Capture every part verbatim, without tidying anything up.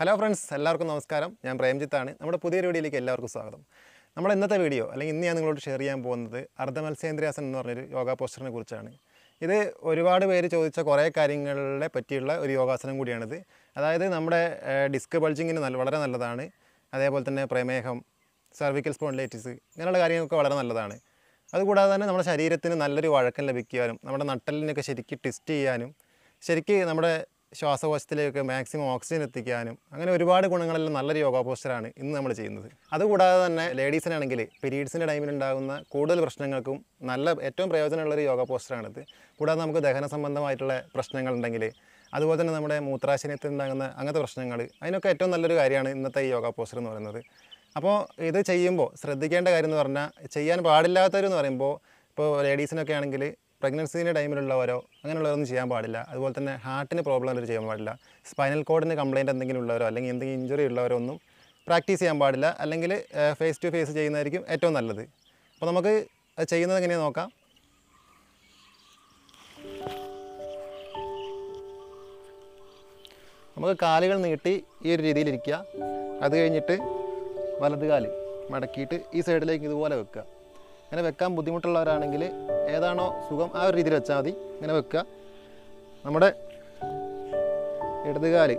Hello friends, എല്ലാവർക്കും നമസ്കാരം. ഞാൻ പ്രേംജിത്ത് ആണ്. നമ്മുടെ പുതിയ വീഡിയോയിലേക്ക് എല്ലാവർക്കും സ്വാഗതം. നമ്മൾ ഇന്നത്തെ വീഡിയോ അല്ലെങ്കിൽ ഇന്ന് ഞാൻ നിങ്ങളോട് ഷെയർ ചെയ്യാൻ പോകുന്നത് അർദ്ധമത്സ്യേന്ദ്രിയാസനം എന്ന് പറഞ്ഞൊരു യോഗ പോസ്റ്ററിനെ കുറിച്ചാണ്. ഇത് ഒരുപാട് പേര് ചോദിച്ച കുറേ കാര്യങ്ങളെ പറ്റിയുള്ള ഒരു യോഗാസനം കൂടിയാണിത്. അതായത് നമ്മുടെ ഡിസ്ക് ബൾജിങ്ങിന് നല്ല വളരെ നല്ലതാണ്. അതേപോലെ തന്നെ പ്രമേഹം, സർവിക്കൽ സ്പോണ്ടിലൈറ്റിസ് ഇങ്ങനെയുള്ള കാര്യങ്ങളൊക്കെ വളരെ നല്ലതാണ്. അതുകൂടാതെ തന്നെ നമ്മുടെ ശരീരത്തിന് നല്ലൊരു വഴക്കം ലഭിക്കാനും നമ്മുടെ നട്ടെല്ലിനൊക്കെ ശരിക്കും ട്വിസ്റ്റ് ചെയ്യാനും ശരിക്കും നമ്മുടെ ശ്വാസകോശത്തിലേക്ക് മാക്സിമം ഓക്സിജൻ എത്തിക്കാനും അങ്ങനെ ഒരുപാട് ഗുണങ്ങളെല്ലാം നല്ലൊരു യോഗ പോസ്റ്ററാണ് ഇന്ന് നമ്മൾ ചെയ്യുന്നത്. അതുകൂടാതെ തന്നെ ലേഡീസിനാണെങ്കിൽ പീരീഡ്സിൻ്റെ ടൈമിലുണ്ടാകുന്ന കൂടുതൽ പ്രശ്നങ്ങൾക്കും നല്ല ഏറ്റവും പ്രയോജനമുള്ളൊരു യോഗ പോസ്റ്ററാണിത്. കൂടാതെ നമുക്ക് ദഹന സംബന്ധമായിട്ടുള്ള പ്രശ്നങ്ങളുണ്ടെങ്കിൽ അതുപോലെ തന്നെ നമ്മുടെ മൂത്രാശയത്തിൽ ഉണ്ടാകുന്ന അങ്ങനത്തെ പ്രശ്നങ്ങൾ അതിനൊക്കെ ഏറ്റവും നല്ലൊരു കാര്യമാണ് ഇന്നത്തെ ഈ യോഗ പോസ്റ്റർ എന്ന് പറയുന്നത്. അപ്പോൾ ഇത് ചെയ്യുമ്പോൾ ശ്രദ്ധിക്കേണ്ട കാര്യം എന്ന് പറഞ്ഞാൽ ചെയ്യാൻ പാടില്ലാത്തവരെന്ന് പറയുമ്പോൾ ഇപ്പോൾ ലേഡീസിനൊക്കെ ആണെങ്കിൽ പ്രഗ്നൻസിൻ്റെ ടൈമിലുള്ളവരോ അങ്ങനെയുള്ളവരൊന്നും ചെയ്യാൻ പാടില്ല. അതുപോലെ തന്നെ ഹാർട്ടിന് പ്രോബ്ലം ഉള്ളവർ ചെയ്യാൻ പാടില്ല. സ്പൈനൽ കോഡിന് കംപ്ലയിൻ്റ് എന്തെങ്കിലും ഉള്ളവരോ അല്ലെങ്കിൽ എന്തെങ്കിലും ഇഞ്ചുറി ഉള്ളവരോ ഒന്നും പ്രാക്ടീസ് ചെയ്യാൻ പാടില്ല. അല്ലെങ്കിൽ ഫേസ് ടു ഫേസ് ചെയ്യുന്നതായിരിക്കും ഏറ്റവും നല്ലത്. അപ്പോൾ നമുക്ക് ചെയ്യുന്നത് എങ്ങനെയാണ് നോക്കാം. നമുക്ക് കാലുകൾ നീട്ടി ഈ ഒരു രീതിയിലിരിക്കുക. അത് കഴിഞ്ഞിട്ട് വലത് കാല് മടക്കിയിട്ട് ഈ സൈഡിലേക്ക് ഇതുപോലെ വെക്കുക. അങ്ങനെ വെക്കാൻ ബുദ്ധിമുട്ടുള്ളവരാണെങ്കിൽ ഏതാണോ സുഖം ആ ഒരു രീതിയിൽ വെച്ചാൽ മതി. ഇങ്ങനെ വെക്കുക. നമ്മുടെ ഇടതുകാല്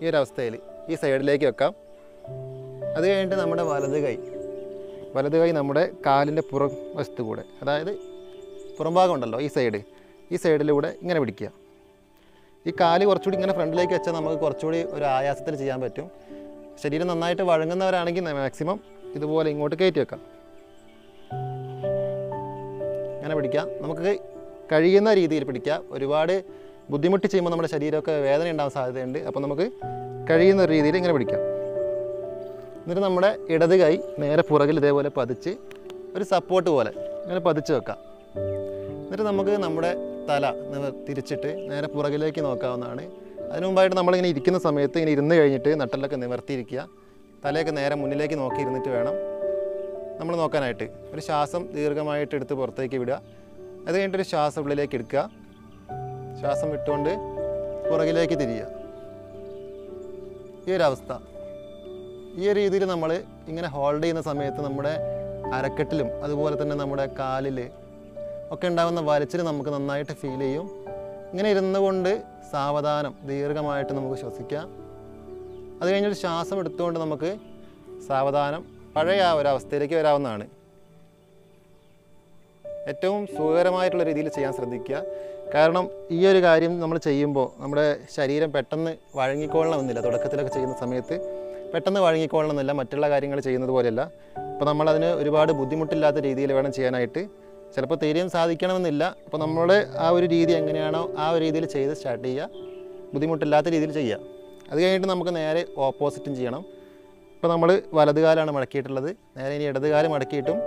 ഈ ഒരവസ്ഥയിൽ ഈ സൈഡിലേക്ക് വെക്കാം. അത് കഴിഞ്ഞിട്ട് നമ്മുടെ വലത് കൈ വലത് കൈ നമ്മുടെ കാലിൻ്റെ പുറം വശത്ത് കൂടെ, അതായത് പുറംഭാഗം ഉണ്ടല്ലോ ഈ സൈഡ്, ഈ സൈഡിലൂടെ ഇങ്ങനെ പിടിക്കുക. ഈ കാല് കുറച്ചുകൂടി ഇങ്ങനെ ഫ്രണ്ടിലേക്ക് വെച്ചാൽ നമുക്ക് കുറച്ചുകൂടി ഒരു ആയാസത്തിൽ ചെയ്യാൻ പറ്റും. ശരീരം നന്നായിട്ട് വഴങ്ങുന്നവരാണെങ്കിൽ മാക്സിമം ഇതുപോലെ ഇങ്ങോട്ട് കയറ്റി വെക്കാം. അങ്ങനെ പിടിക്കാം. നമുക്ക് കഴിയുന്ന രീതിയിൽ പിടിക്കാം. ഒരുപാട് ബുദ്ധിമുട്ട് ചെയ്യുമ്പോൾ നമ്മുടെ ശരീരമൊക്കെ വേദന ഉണ്ടാകാൻ സാധ്യതയുണ്ട്. അപ്പോൾ നമുക്ക് കഴിയുന്ന രീതിയിൽ ഇങ്ങനെ പിടിക്കാം. എന്നിട്ട് നമ്മുടെ ഇടത് കൈ നേരെ പുറകിൽ ഇതേപോലെ പതിച്ച് ഒരു സപ്പോർട്ട് പോലെ ഇങ്ങനെ പതിച്ച് വെക്കാം. എന്നിട്ട് നമുക്ക് നമ്മുടെ തല തിരിച്ചിട്ട് നേരെ പുറകിലേക്ക് നോക്കാവുന്നതാണ്. അതിനു മുമ്പായിട്ട് നമ്മളിങ്ങനെ ഇരിക്കുന്ന സമയത്ത് ഇങ്ങനെ ഇരുന്ന് കഴിഞ്ഞിട്ട് നട്ടെല്ലൊക്കെ നിവർത്തിയിരിക്കുക. തലയൊക്കെ നേരെ മുന്നിലേക്ക് നോക്കി ഇരുന്നിട്ട് വേണം നമ്മൾ നോക്കാനായിട്ട്. ഒരു ശ്വാസം ദീർഘമായിട്ട് എടുത്ത് പുറത്തേക്ക് വിടുക. അത് കഴിഞ്ഞിട്ടൊരു ശ്വാസം ഉള്ളിലേക്ക് എടുക്കുക. ശ്വാസം വിട്ടുകൊണ്ട് പുറകിലേക്ക് തിരിയുക. ഈ ഒരവസ്ഥ ഈ ഒരു രീതിയിൽ നമ്മൾ ഇങ്ങനെ ഹോൾഡ് ചെയ്യുന്ന സമയത്ത് നമ്മുടെ അരക്കെട്ടിലും അതുപോലെ തന്നെ നമ്മുടെ കാലിൽ ഒക്കെ ഉണ്ടാകുന്ന വലിച്ചിൽ നമുക്ക് നന്നായിട്ട് ഫീൽ ചെയ്യും. ഇങ്ങനെ ഇരുന്നുകൊണ്ട് സാവധാനം ദീർഘമായിട്ട് നമുക്ക് ശ്വസിക്കാം. അത് കഴിഞ്ഞൊരു ശ്വാസം എടുത്തുകൊണ്ട് നമുക്ക് സാവധാനം പഴയ ആ ഒരവസ്ഥയിലേക്ക് വരാവുന്നതാണ്. ഏറ്റവും സുഖകരമായിട്ടുള്ള രീതിയിൽ ചെയ്യാൻ ശ്രദ്ധിക്കുക. കാരണം ഈ ഒരു കാര്യം നമ്മൾ ചെയ്യുമ്പോൾ നമ്മുടെ ശരീരം പെട്ടെന്ന് വഴങ്ങിക്കൊള്ളണമെന്നില്ല. തുടക്കത്തിലൊക്കെ ചെയ്യുന്ന സമയത്ത് പെട്ടെന്ന് വഴങ്ങിക്കൊള്ളണമെന്നില്ല. മറ്റുള്ള കാര്യങ്ങൾ ചെയ്യുന്നത് പോലെയല്ല. അപ്പോൾ നമ്മളതിന് ഒരുപാട് ബുദ്ധിമുട്ടില്ലാത്ത രീതിയിൽ വേണം ചെയ്യാനായിട്ട്. ചിലപ്പോൾ തീരെയും സാധിക്കണമെന്നില്ല. അപ്പോൾ നമ്മൾ ആ ഒരു രീതി എങ്ങനെയാണോ ആ ഒരു രീതിയിൽ ചെയ്ത് സ്റ്റാർട്ട് ചെയ്യുക. ബുദ്ധിമുട്ടില്ലാത്ത രീതിയിൽ ചെയ്യുക. അത് കഴിഞ്ഞിട്ട് നമുക്ക് നേരെ ഓപ്പോസിറ്റും ചെയ്യണം. ഇപ്പോൾ നമ്മൾ വലത് കാലാണ് മടക്കിയിട്ടുള്ളത്. നേരെ ഇനി ഇടത് കാല് മടക്കിയിട്ടും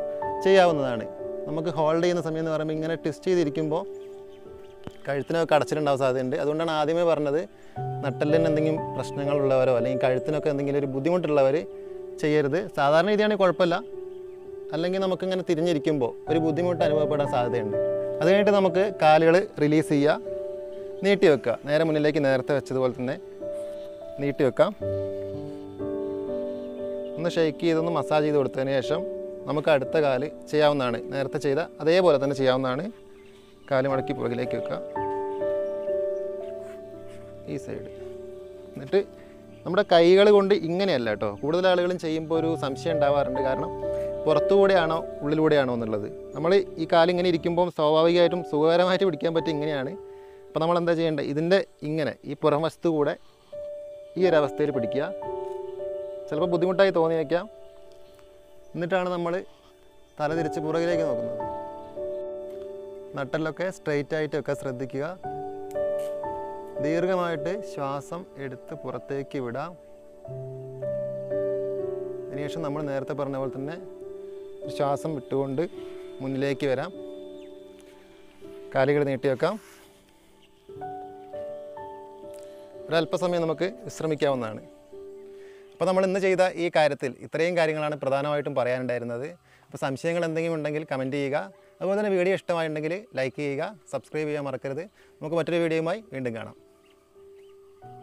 ചെയ്യാവുന്നതാണ്. നമുക്ക് ഹോൾഡ് ചെയ്യുന്ന സമയം എന്ന് പറയുമ്പോൾ ഇങ്ങനെ ട്വിസ്റ്റ് ചെയ്തിരിക്കുമ്പോൾ കഴുത്തിനൊക്കെ അടച്ചിട്ടുണ്ടാവാൻ സാധ്യതയുണ്ട്. അതുകൊണ്ടാണ് ആദ്യമേ പറഞ്ഞത് നട്ടെല്ലിന് എന്തെങ്കിലും പ്രശ്നങ്ങളുള്ളവരോ അല്ലെങ്കിൽ കഴുത്തിനൊക്കെ എന്തെങ്കിലും ഒരു ബുദ്ധിമുട്ടുള്ളവർ ചെയ്യരുത്. സാധാരണ രീതിയാണെങ്കിൽ കുഴപ്പമില്ല. അല്ലെങ്കിൽ നമുക്കിങ്ങനെ തിരിഞ്ഞിരിക്കുമ്പോൾ ഒരു ബുദ്ധിമുട്ട് അനുഭവപ്പെടാൻ സാധ്യതയുണ്ട്. അത് കഴിഞ്ഞിട്ട് നമുക്ക് കാലുകൾ റിലീസ് ചെയ്യുക. നീട്ടി വെക്കുക. നേരെ മുന്നിലേക്ക് നേരത്തെ വെച്ചതുപോലെ തന്നെ നീട്ടി വെക്കാം. ഒന്ന് ഷെയ്ക്ക് ചെയ്തൊന്ന് മസാജ് ചെയ്ത് കൊടുത്തതിന് ശേഷം നമുക്ക് അടുത്ത കാല് ചെയ്യാവുന്നതാണ്. നേരത്തെ ചെയ്ത അതേപോലെ തന്നെ ചെയ്യാവുന്നതാണ്. കാല് മടക്കി പുറകിലേക്ക് വെക്കുക. ഈ സൈഡ്. എന്നിട്ട് നമ്മുടെ കൈകൾ കൊണ്ട് ഇങ്ങനെയല്ല കേട്ടോ. കൂടുതൽ ആളുകളും ചെയ്യുമ്പോൾ ഒരു സംശയം ഉണ്ടാവാറുണ്ട്. കാരണം പുറത്തുകൂടെയാണോ ഉള്ളിലൂടെയാണോ എന്നുള്ളത്. നമ്മൾ ഈ കാലിങ്ങനെ ഇരിക്കുമ്പോൾ സ്വാഭാവികമായിട്ടും സുഖകരമായിട്ട് പിടിക്കാൻ പറ്റും ഇങ്ങനെയാണ്. അപ്പോൾ നമ്മൾ എന്താ ചെയ്യേണ്ടത്, ഇതിൻ്റെ ഇങ്ങനെ ഈ പുറം വശത്തു കൂടെ ഈ ഒരവസ്ഥയിൽ പിടിക്കുക. ചിലപ്പോൾ ബുദ്ധിമുട്ടായി തോന്നിയേക്കാം. എന്നിട്ടാണ് നമ്മൾ തല തിരിച്ച് പുറകിലേക്ക് നോക്കുന്നത്. നട്ടെല്ലൊക്കെ സ്ട്രെയിറ്റ് ആയിട്ടൊക്കെ ശ്രദ്ധിക്കുക. ദീർഘമായിട്ട് ശ്വാസം എടുത്ത് പുറത്തേക്ക് വിടാം. അതിനുശേഷം നമ്മൾ നേരത്തെ പറഞ്ഞ പോലെ തന്നെ ശ്വാസം വിട്ടുകൊണ്ട് മുന്നിലേക്ക് വരാം. കാലുകൾ നീട്ടി വെക്കാം. ഒരല്പസമയം നമുക്ക് വിശ്രമിക്കാവുന്നതാണ്. അപ്പോൾ നമ്മൾ ഇന്ന് ചെയ്ത ഈ കാര്യത്തിൽ ഇത്രയും കാര്യങ്ങളാണ് പ്രധാനമായിട്ടും പറയാനുണ്ടായിരുന്നത്. അപ്പോൾ സംശയങ്ങൾ എന്തെങ്കിലും ഉണ്ടെങ്കിൽ കമൻറ്റ് ചെയ്യുക. അതുപോലെ തന്നെ വീഡിയോ ഇഷ്ടമായിട്ടുണ്ടെങ്കിൽ ലൈക്ക് ചെയ്യുക. സബ്സ്ക്രൈബ് ചെയ്യാൻ മറക്കരുത്. നമുക്ക് മറ്റൊരു വീഡിയോയുമായി വീണ്ടും കാണാം.